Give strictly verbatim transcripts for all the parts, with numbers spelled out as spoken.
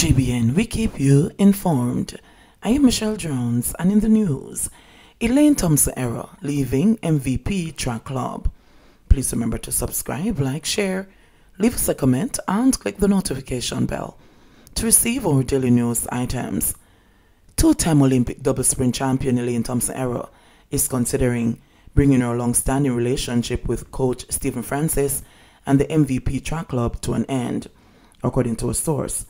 J B N, we keep you informed. I am Michelle Jones, and in the news, Elaine Thompson-Herah leaving M V P Track Club. Please remember to subscribe, like, share, leave us a comment, and click the notification bell to receive our daily news items. Two-time Olympic double sprint champion Elaine Thompson-Herah is considering bringing her long-standing relationship with coach Stephen Francis and the M V P Track Club to an end, according to a source.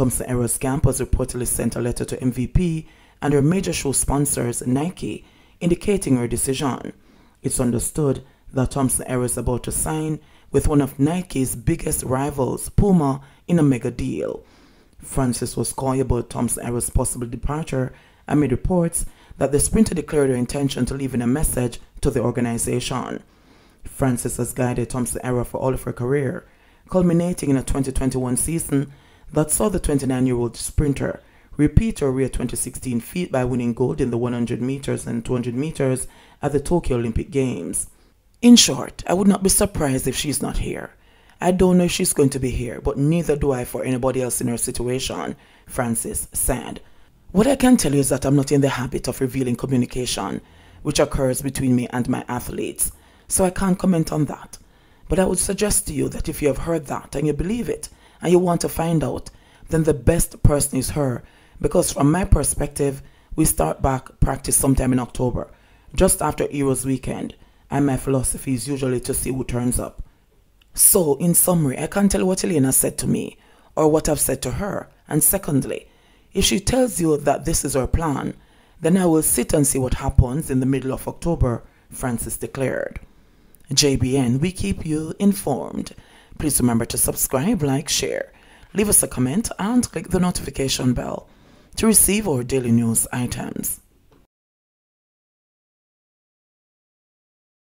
Thompson-Herah's camp has reportedly sent a letter to M V P and her major shoe sponsors, Nike, indicating her decision. It's understood that Thompson-Herah is about to sign with one of Nike's biggest rivals, Puma, in a mega deal. Francis was coy about Thompson-Herah's possible departure amid reports that the sprinter declared her intention to leave in a message to the organization. Francis has guided Thompson-Herah for all of her career, culminating in a twenty twenty-one season that saw the twenty-nine-year-old sprinter repeat her rare twenty sixteen feat by winning gold in the one hundred meters and two hundred meters at the Tokyo Olympic Games. In short, I would not be surprised if she's not here. I don't know if she's going to be here, but neither do I for anybody else in her situation, Francis said. What I can tell you is that I'm not in the habit of revealing communication, which occurs between me and my athletes, so I can't comment on that. But I would suggest to you that if you have heard that and you believe it, and you want to find out, then the best person is her, because from my perspective, we start back practice sometime in October, just after Heroes Weekend, and my philosophy is usually to see who turns up. So, in summary, I can't tell what Elena said to me, or what I've said to her, and secondly, if she tells you that this is her plan, then I will sit and see what happens in the middle of October, Francis declared. J B N, we keep you informed. Please remember to subscribe, like, share, leave us a comment, and click the notification bell to receive our daily news items.